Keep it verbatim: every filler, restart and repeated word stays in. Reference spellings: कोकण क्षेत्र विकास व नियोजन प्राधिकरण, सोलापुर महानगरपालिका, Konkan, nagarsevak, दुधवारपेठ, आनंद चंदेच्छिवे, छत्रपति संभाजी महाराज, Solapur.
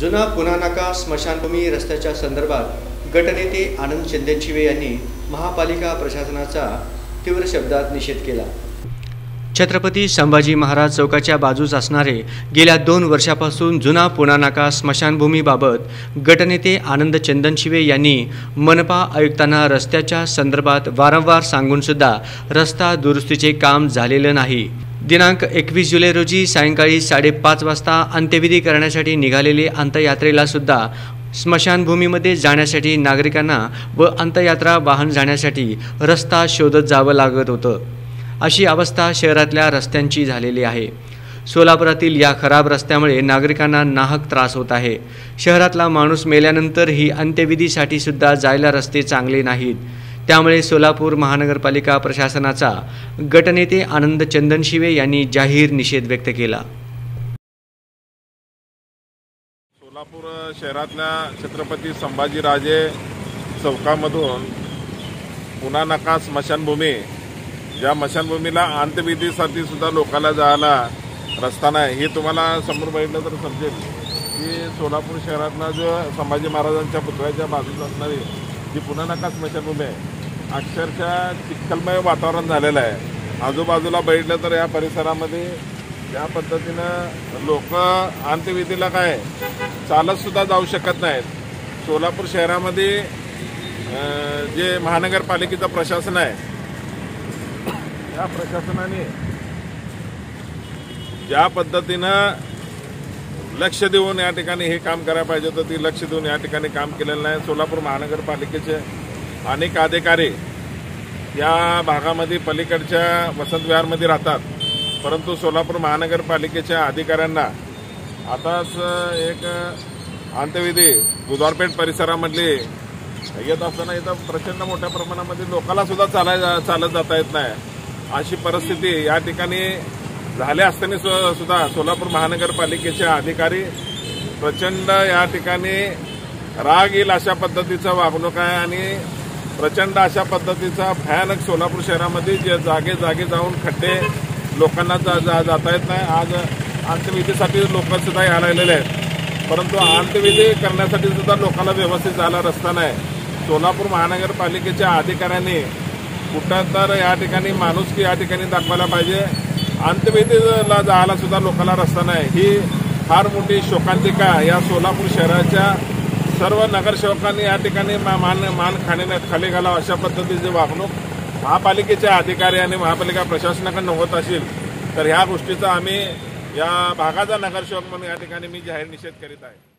जुना पुन्हा नाका स्मशानभूमी रस्त्याच्या संदर्भात गटनेते आनंद चंदेच्छिवे यांनी महापालिका प्रशासनाचा तीव्र शब्दात निषेध केला। छत्रपति संभाजी महाराज चौकाच्या बाजूस असणारे गेल्या दोन वर्षापासून जुना पुन्हा नाका स्मशानभूमीबाबत गटनेते आनंद चंदेच्छिवे यांनी मनपा आयुक्तांना रस्त्याच्या संदर्भात वारंवार सांगून सुद्धा रस्ता दुरुस्तीचे काम झालेले नाही। दिनांक एकवीस जुलै रोजी सायंकाळी साडेपाच वाजता अंत्यविधी करण्यासाठी निघालेले अंत्ययात्रेला सुद्धा स्मशानभूमीमध्ये जाण्यासाठी नागरिकांना व अंत्ययात्रा वाहन जाण्यासाठी रस्ता शोधत जावं लागत होतं। अशी अवस्था शहरातल्या रस्त्यांची झालेली आहे। सोलापुरातील या खराब रस्त्यामुळे नागरिकांना नाहक त्रास होत आहे। शहरातला माणूस मेल्यानंतर ही अंत्यविधीसाठी सुद्धा जायला रस्ते चांगले नाहीत। त्यामुळे सोलापूर महानगरपालिका प्रशासनाचा गटनेते आनंद चंदेच्छिवे यांनी जाहीर निषेध व्यक्त केला। सोलापूर शहरातल्या छत्रपती संभाजीराजे चौकामधून पुन्हा नाका स्मशानभूमी, ज्या स्मशानभूमीला अंत्यविधीसाठी सुद्धा लोकांना जायला रस्ता नाही, हे तुम्हाला समोर बघितलं तर समजेल की सोलापूर शहरातला जो संभाजी महाराजांच्या पुतळ्याच्या बाजूला असणारी जी पुन्हा नाका स्मशानभूमी आहे, अक्षरशः चिखलमय वातावरण झालेलं आहे। आजूबाजूला बघितलं तर या परिसरामध्ये ज्या पद्धतीनं लोक अंत्यविधीला काय चालत सुद्धा जाऊ शकत नाहीत। सोलापूर शहरामध्ये जे महानगरपालिकेचं प्रशासन आहे, या प्रशासनाने ज्या पद्धतीनं लक्ष देऊन या ठिकाणी हे काम करायला पाहिजे होतं, ती लक्ष देऊन या ठिकाणी काम केलेलं नाही। सोलापूर महानगरपालिकेचे अनेक अधिकारी या भागामध्ये पलीकडच्या वसंतविहारमध्ये राहतात, परंतु सोलापूर महानगरपालिकेच्या अधिकाऱ्यांना आताच एक अंत्यविधी दुधवारपेठ परिसरामधली येत असताना इथं प्रचंड मोठ्या प्रमाणामध्ये लोकांना सुद्धा चालायला चालत जाता येत नाही, अशी परिस्थिती या ठिकाणी झाले असताना सुद्धा सोलापूर महानगरपालिकेचे अधिकारी प्रचंड या ठिकाणी राग येईल अशा पद्धतीचा वागणूक आहे आणि प्रचंड अशा पद्धतीचा भयानक सोलापूर शहरामध्ये जे जागे जागे जाऊन खड्डे लोकांना जा जा जाता येत नाही। आज अंत्यविधीसाठी लोकसुद्धा यायला लागलेले आहेत, परंतु अंत्यविधी करण्यासाठी सुद्धा लोकांना व्यवस्थित जायला रस्ता नाही। सोलापूर महानगरपालिकेच्या अधिकाऱ्यांनी कुठं तर या ठिकाणी माणूसकी या ठिकाणी दाखवायला पाहिजे। अंत्यविधीला जायला सुद्धा लोकांना रस्ता नाही, ही फार मोठी शोकांतिका या सोलापूर शहराच्या सर्व नगरसेवकांनी या ठिकाणी मान मान खाण्याने खाली घालावं अशा पद्धतीची वागणूक महापालिकेच्या अधिकारी आणि महापालिका प्रशासनाकडून होत असेल तर ह्या गोष्टीचा आम्ही या भागाचा नगरसेवक म्हणून या ठिकाणी मी जाहीर निषेध करीत आहे।